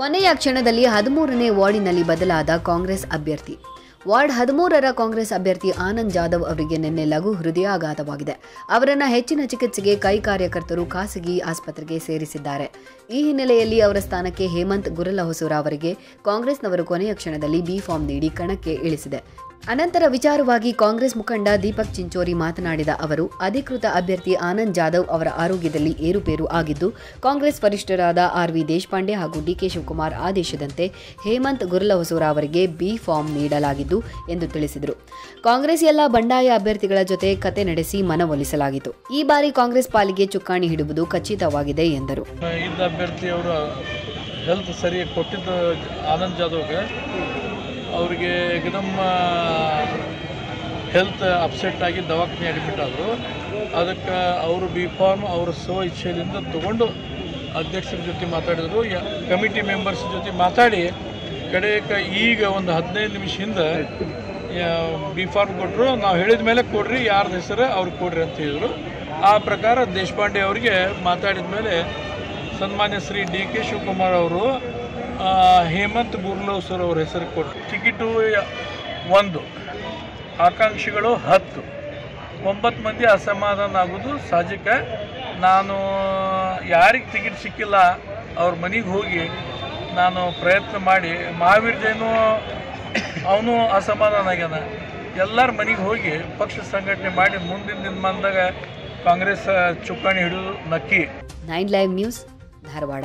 ಕೊನೆಯ ಕ್ಷಣದಲ್ಲಿ 13ನೇ ವಾರ್ಡಿನಲ್ಲಿ ಬದಲಾದ ಕಾಂಗ್ರೆಸ್ ಅಭ್ಯರ್ಥಿ. ವಾರ್ಡ್ 13ರ ಕಾಂಗ್ರೆಸ್ ಅಭ್ಯರ್ಥಿ ಆನಂದ್ ಜಾಧವ್ ಅವರಿಗೆ ನಿನ್ನೆ ಲಘು ಹೃದಯಾಘಾತವಾಗಿದೆ. ಅವರನ್ನು ಹೆಚ್ಚಿನ ಚಿಕಿತ್ಸೆಗೆ ಕೈ ಕಾರ್ಯಕರ್ತರು ಖಾಸಗಿ ಆಸ್ಪತ್ರೆಗೆ ಸೇರಿಸಿದ್ದಾರೆ. ಈ ಹಿನ್ನೆಲೆಯಲ್ಲಿ ಅವರ ಸ್ಥಾನಕ್ಕೆ ಹೇಮಂತ್ ಗುರಲಹೊಸೂರ ಅವರಿಗೆ ಕಾಂಗ್ರೆಸ್ನವರು ಕೊನೆಯ ಕ್ಷಣದಲ್ಲಿ ಬಿ ಫಾರ್ಮ್ ನೀಡಿ ಕಣಕ್ಕೆ ಇಳಿಸಿದೆ. ಅನಂತರ ವಿಚಾರವಾಗಿ ಕಾಂಗ್ರೆಸ್ ಮುಖಂಡ ದೀಪಕ್ ಚಿಂಚೋರಿ ಮಾತನಾಡಿದ ಅವರು, ಅಧಿಕೃತ ಅಭ್ಯರ್ಥಿ ಆನಂದ್ ಜಾಧವ್ ಅವರ ಆರೋಗ್ಯದಲ್ಲಿ ಏರುಪೇರು ಆಗಿದ್ದು, ಕಾಂಗ್ರೆಸ್ ವರಿಷ್ಠರಾದ RV ದೇಶಪಾಂಡೆ ಹಾಗೂ DK ಶಿವಕುಮಾರ್ ಆದೇಶದಂತೆ ಹೇಮಂತ್ ಗುರಲಹೊಸೂರ ಅವರಿಗೆ ಬಿ ಫಾರ್ಮ್ ನೀಡಲಾಗಿದ್ದು ಎಂದು ತಿಳಿಸಿದರು. ಕಾಂಗ್ರೆಸ್ ಎಲ್ಲ ಬಂಡಾಯ ಅಭ್ಯರ್ಥಿಗಳ ಜೊತೆ ಕತೆ ನಡೆಸಿ ಮನವೊಲಿಸಲಾಗಿತ್ತು. ಈ ಬಾರಿ ಕಾಂಗ್ರೆಸ್ ಪಾಲಿಗೆ ಚುಕ್ಕಾಣಿ ಹಿಡುವುದು ಖಚಿತವಾಗಿದೆ ಎಂದರು. ಅವರಿಗೆ एकदम हेल्थ अपसेट आगे दवाखाने अडमिट आदरू ಅದಕ್ಕೆ ಅವರು ಬಿ ಫಾರ್ಮ್ ಅವರ ಸ್ವಇಚ್ಛೆಯಿಂದ ತಗೊಂಡು ಅಧ್ಯಕ್ಷರ ಜೊತೆ ಮಾತಾಡಿದರು. ಕಮಿಟಿ ಮೆಂಬರ್ಸ್ ಜೊತೆ ಮಾತಾಡಿ ಕಡೆಗೆ ಈಗ ಒಂದು 15 ನಿಮಿಷದಿಂದ ಬಿ ಫಾರ್ಮ್ ಕೊಟ್ಟರು. ನಾವು ಹೇಳಿದ ಮೇಲೆ ಕೊಡ್ರಿ, ಯಾರ ಹೆಸರು ಅವರು ಕೊಡ್ರಿ ಅಂತ ಹೇಳಿದರು. ಆ ಪ್ರಕಾರ ದೇಶಪಾಂಡೆ ಅವರಿಗೆ ಮಾತಾಡಿದ ಮೇಲೆ ಸನ್ಮಾನ್ಯ ಶ್ರೀ DK ಶಿವಕುಮಾರ್ ಅವರು ಹೇಮಂತ್ ಗುರಲಹೊಸೂರ್ ಅವರ ಹೆಸರು ಕೊಟ್ಟು ಟಿಕೆಟು 1, ಆಕಾಂಕ್ಷಿಗಳು 10, 9 ಮಂದಿ ಅಸಮಾಧಾನ ಆಗೋದು ಸಹಜಕ. ನಾನು ಯಾರಿಗೆ ಟಿಕೆಟ್ ಸಿಕ್ಕಿಲ್ಲ ಅವ್ರ ಮನೆಗೆ ಹೋಗಿ ನಾನು ಪ್ರಯತ್ನ ಮಾಡಿ, ಮಹಾವೀರ್ದೇನು ಅವನು ಅಸಮಾಧಾನ ಆಗ್ಯಾನ, ಎಲ್ಲರ ಮನೆಗೆ ಹೋಗಿ ಪಕ್ಷ ಸಂಘಟನೆ ಮಾಡಿ ಮುಂದಿನ ದಿನಮಾನದಾಗ ಕಾಂಗ್ರೆಸ್ ಚುಕ್ಕಾಣಿ ಹಿಡಿದು ನಕ್ಕಿ. 9 ಲೈವ್ ನ್ಯೂಸ್, ಧಾರವಾಡ.